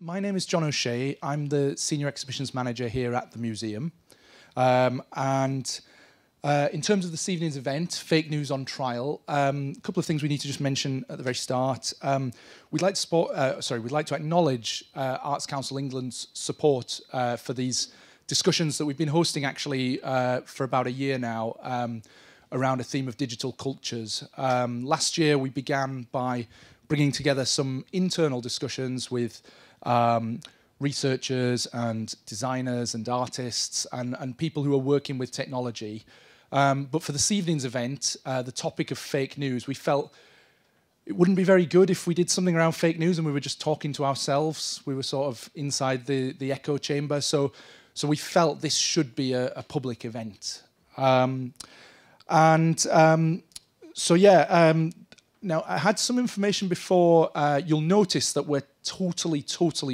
My name is John O'Shea. I'm the Senior Exhibitions Manager here at the museum. In terms of this evening's event, Fake News on Trial, a couple of things we need to just mention at the very start. We'd like to acknowledge Arts Council England's support for these discussions that we've been hosting actually for about a year now around a theme of digital cultures. Last year we began by bringing together some internal discussions with researchers and designers and artists and people who are working with technology. But for this evening's event, the topic of fake news, we felt it wouldn't be very good if we did something around fake news and we were just talking to ourselves. We were sort of inside the echo chamber. So we felt this should be a public event. Now, I had some information before. You'll notice that we're totally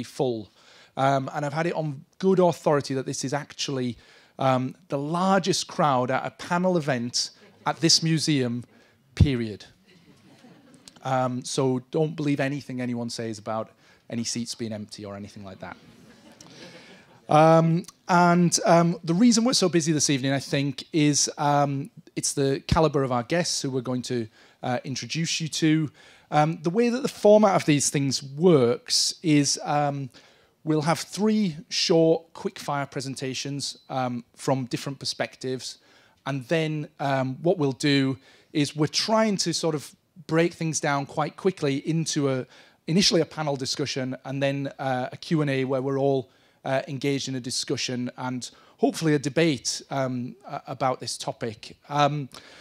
full. And I've had it on good authority that this is actually the largest crowd at a panel event at this museum, period. So don't believe anything anyone says about any seats being empty or anything like that. The reason we're so busy this evening, I think, is it's the calibre of our guests who we're going to introduce you to. The way that the format of these things works is we'll have three short, quick-fire presentations from different perspectives. And then what we'll do is we're trying to sort of break things down quite quickly into initially a panel discussion and then a Q&A where we're all engaged in a discussion and hopefully a debate about this topic.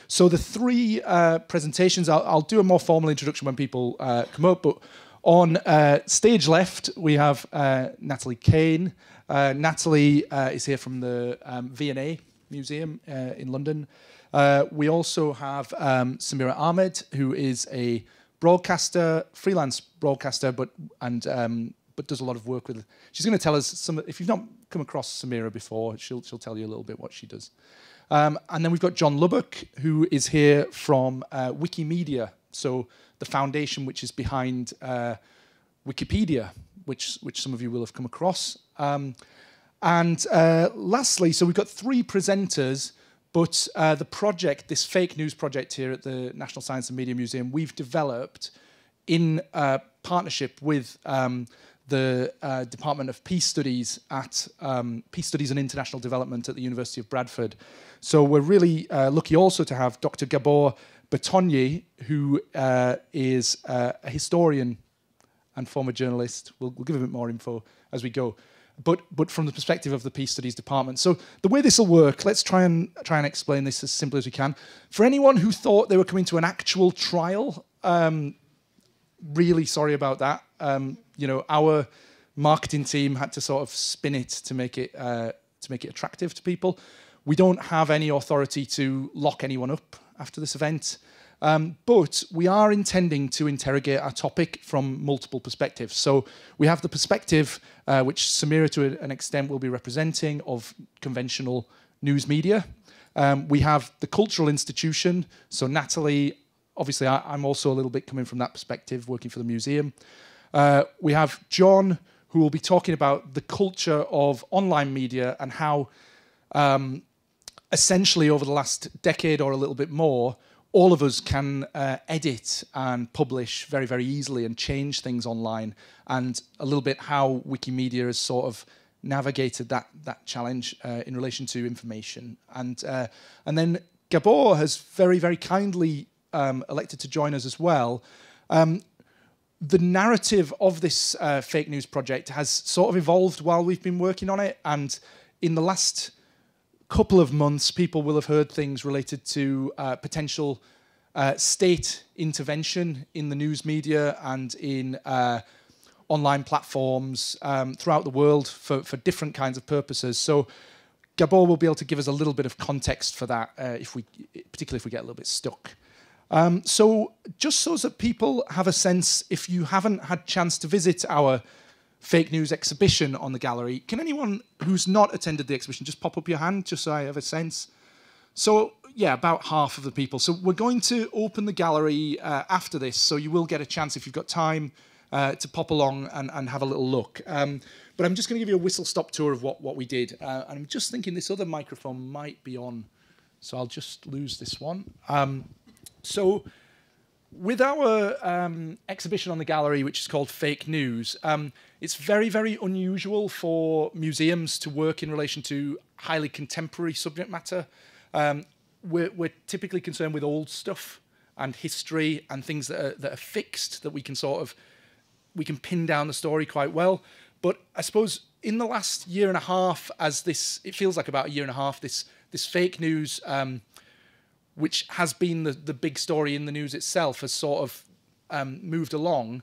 So the three presentations, I'll do a more formal introduction when people come up, but on stage left, we have Natalie Kane. Natalie is here from the V&A Museum in London. We also have Samira Ahmed, who is a broadcaster, freelance broadcaster, but does a lot of work with. She's going to tell us some. If you've not come across Samira before, she'll tell you a little bit what she does. And then we've got John Lubbock, who is here from Wikimedia, so the foundation which is behind Wikipedia, which some of you will have come across. Lastly, so we've got three presenters, but the project, this fake news project here at the National Science and Media Museum, we've developed in partnership with the Department of Peace Studies at Peace Studies and International Development at the University of Bradford. So we're really lucky also to have Dr. Gabor Batonyi, who is a historian and former journalist. We'll give a bit more info as we go, but from the perspective of the Peace Studies Department. So the way this will work, let's try and explain this as simply as we can. For anyone who thought they were coming to an actual trial, really sorry about that. You know, our marketing team had to sort of spin it to make it attractive to people. We don't have any authority to lock anyone up after this event, but we are intending to interrogate our topic from multiple perspectives. So we have the perspective which Samira, to an extent, will be representing of conventional news media. We have the cultural institution. So Natalie. Obviously, I'm also a little bit coming from that perspective, working for the museum. We have John, who will be talking about the culture of online media and how, essentially, over the last decade or a little bit more, all of us can edit and publish very, very easily and change things online, and a little bit how Wikimedia has sort of navigated that challenge in relation to information. And then Gabor has very, very kindly elected to join us as well. The narrative of this fake news project has sort of evolved while we've been working on it, and in the last couple of months people will have heard things related to potential state intervention in the news media and in online platforms throughout the world for different kinds of purposes. So Gabor will be able to give us a little bit of context for that, particularly if we get a little bit stuck. So just so that people have a sense, if you haven't had a chance to visit our fake news exhibition on the gallery, can anyone who's not attended the exhibition just pop up your hand, just so I have a sense? So, yeah, about half of the people. So we're going to open the gallery after this, so you will get a chance, if you've got time, to pop along and have a little look. But I'm just going to give you a whistle-stop tour of what we did. And I'm just thinking this other microphone might be on, so I'll just lose this one. So with our exhibition on the gallery, which is called Fake News, it's very, very unusual for museums to work in relation to highly contemporary subject matter. We're typically concerned with old stuff and history and things that are fixed, that we can sort of, we can pin down the story quite well. But I suppose in the last year and a half, as this, it feels like about a year and a half, this fake news, which has been the big story in the news itself, has sort of moved along.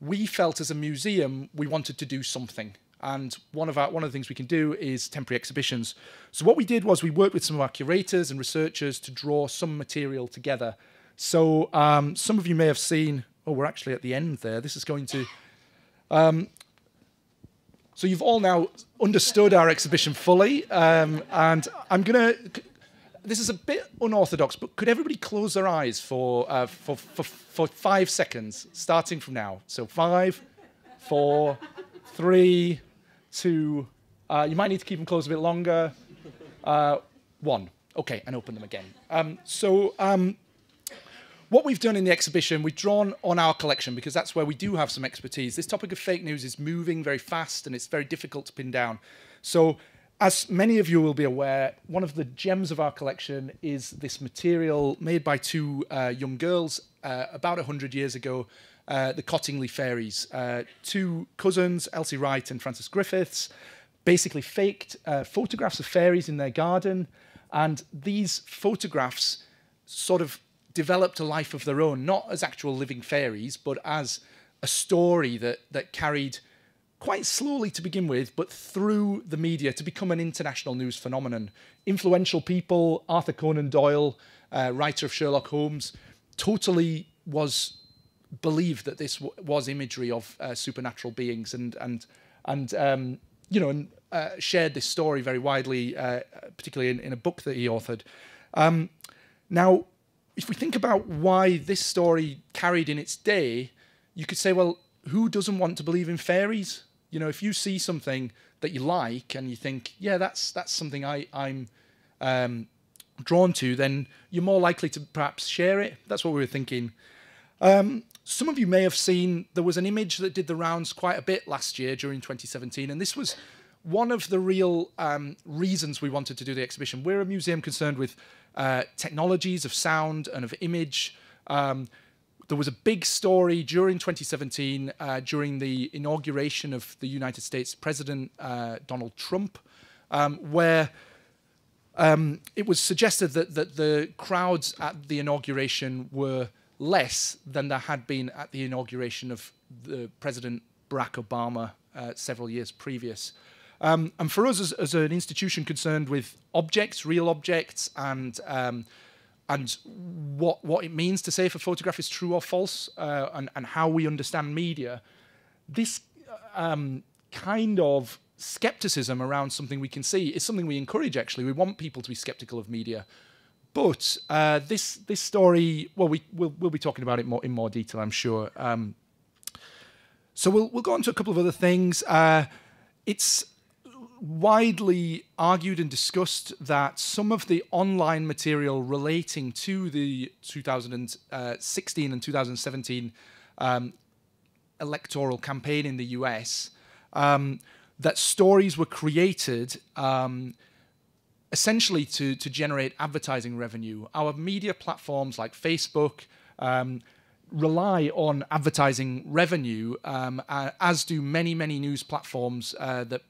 We felt as a museum, we wanted to do something. And one of the things we can do is temporary exhibitions. So what we did was we worked with some of our curators and researchers to draw some material together. So some of you may have seen, oh, we're actually at the end there. This is going to, so you've all now understood our exhibition fully. And I'm gonna, this is a bit unorthodox, but could everybody close their eyes for 5 seconds, starting from now? So 5, 4, 3, 2, you might need to keep them closed a bit longer. 1, okay, and open them again. What we've done in the exhibition, we've drawn on our collection because that's where we do have some expertise. This topic of fake news is moving very fast and it's very difficult to pin down. So as many of you will be aware, one of the gems of our collection is this material made by two young girls about 100 years ago, the Cottingley Fairies. Two cousins, Elsie Wright and Frances Griffiths, basically faked photographs of fairies in their garden. And these photographs sort of developed a life of their own, not as actual living fairies, but as a story that carried quite slowly to begin with, but through the media to become an international news phenomenon. Influential people, Arthur Conan Doyle, writer of Sherlock Holmes, totally believed that this was imagery of supernatural beings, and shared this story very widely, particularly in a book that he authored. Now, if we think about why this story carried in its day, you could say, well, who doesn't want to believe in fairies? You know, if you see something that you like and you think, yeah, that's something I'm drawn to, then you're more likely to perhaps share it. That's what we were thinking. Some of you may have seen there was an image that did the rounds quite a bit last year during 2017, and this was one of the real reasons we wanted to do the exhibition. We're a museum concerned with technologies of sound and of image. There was a big story during 2017, during the inauguration of the United States President, Donald Trump, where it was suggested that the crowds at the inauguration were less than there had been at the inauguration of the President Barack Obama several years previous. And for us as an institution concerned with objects, real objects, and what it means to say if a photograph is true or false, and how we understand media, this kind of skepticism around something we can see is something we encourage, actually. We want people to be skeptical of media. But this story, well, we'll be talking about it in more detail, I'm sure. So we'll go on to a couple of other things. It's widely argued and discussed that some of the online material relating to the 2016 and 2017 electoral campaign in the US, that stories were created essentially to generate advertising revenue. Our media platforms like Facebook rely on advertising revenue, as do many, many news platforms that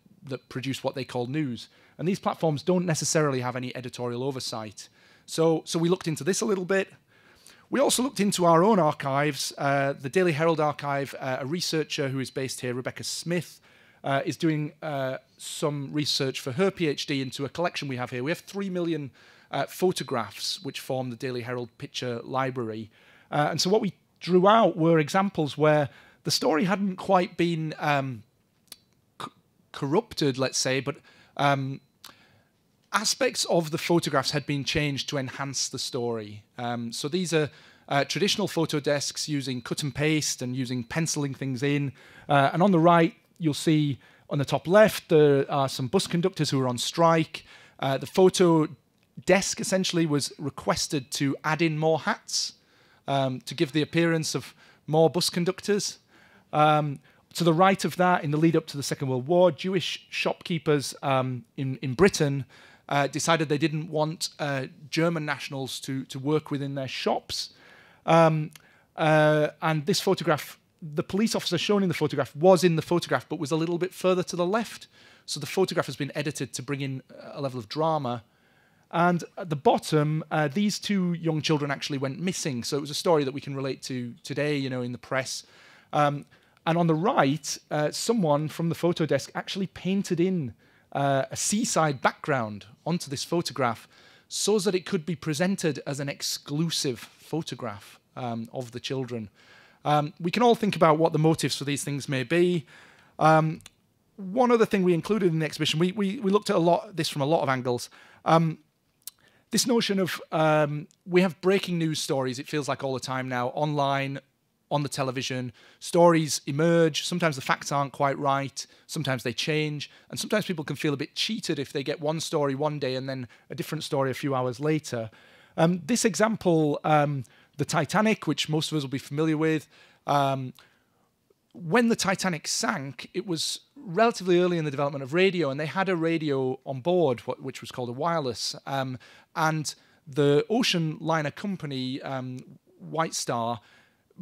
produce what they call news. And these platforms don't necessarily have any editorial oversight. So we looked into this a little bit. We also looked into our own archives. The Daily Herald archive, a researcher who is based here, Rebecca Smith, is doing some research for her PhD into a collection we have here. We have 3 million photographs which form the Daily Herald picture library. And so what we drew out were examples where the story hadn't quite been corrupted, let's say, but aspects of the photographs had been changed to enhance the story. So these are traditional photo desks using cut and paste and using penciling things in. And on the right, you'll see on the top left, there are some bus conductors who are on strike. The photo desk essentially was requested to add in more hats to give the appearance of more bus conductors. To the right of that, in the lead up to the Second World War, Jewish shopkeepers in Britain decided they didn't want German nationals to work within their shops. And this photograph, the police officer shown in the photograph was in the photograph, but was a little bit further to the left. So the photograph has been edited to bring in a level of drama. And at the bottom, these two young children actually went missing. So it was a story that we can relate to today, you know, in the press. And on the right, someone from the photo desk actually painted in a seaside background onto this photograph so that it could be presented as an exclusive photograph of the children. We can all think about what the motives for these things may be. One other thing we included in the exhibition, we looked at this from a lot of angles. This notion of we have breaking news stories, it feels like all the time now, online, on the television, stories emerge, sometimes the facts aren't quite right, sometimes they change, and sometimes people can feel a bit cheated if they get one story one day and then a different story a few hours later. This example, the Titanic, which most of us will be familiar with, when the Titanic sank, it was relatively early in the development of radio, and they had a radio on board, which was called a wireless, and the ocean liner company, White Star,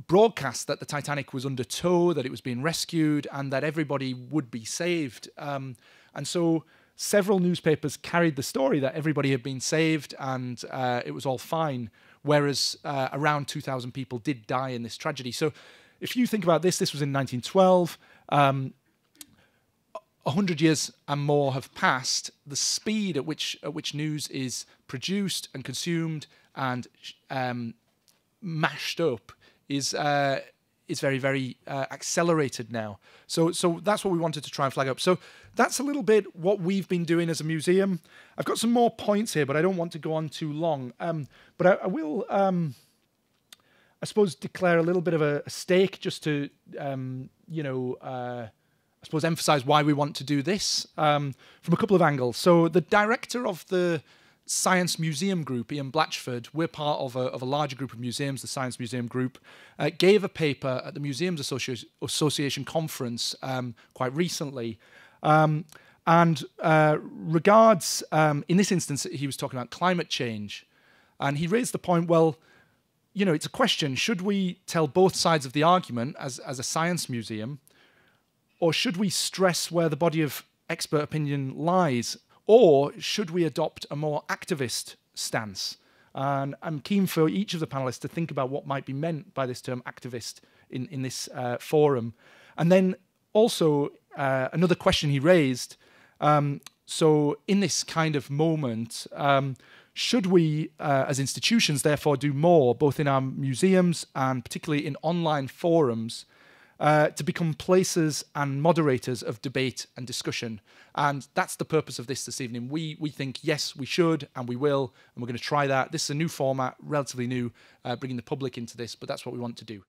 broadcast that the Titanic was under tow, that it was being rescued, and that everybody would be saved. And so several newspapers carried the story that everybody had been saved and it was all fine, whereas around 2,000 people did die in this tragedy. So if you think about this, this was in 1912. 100 years and more have passed. The speed at which news is produced and consumed and mashed up is very, very accelerated now. So that's what we wanted to try and flag up. So that's a little bit what we've been doing as a museum. I've got some more points here, but I don't want to go on too long. But I will, I suppose, declare a little bit of a stake just to, you know, I suppose emphasize why we want to do this from a couple of angles. So the director of the Science Museum Group, Ian Blatchford, we're part of a larger group of museums, the Science Museum Group, gave a paper at the Museums Association conference quite recently. And regards, in this instance, he was talking about climate change. And he raised the point, well, you know, it's a question, should we tell both sides of the argument as a science museum, or should we stress where the body of expert opinion lies? Or should we adopt a more activist stance? And I'm keen for each of the panelists to think about what might be meant by this term activist in this forum. And then also another question he raised. So in this kind of moment, should we as institutions therefore do more, both in our museums and particularly in online forums, to become places and moderators of debate and discussion? And that's the purpose of this evening. We think, yes, we should, and we will, and we're going to try that. This is a new format, relatively new, bringing the public into this, but that's what we want to do.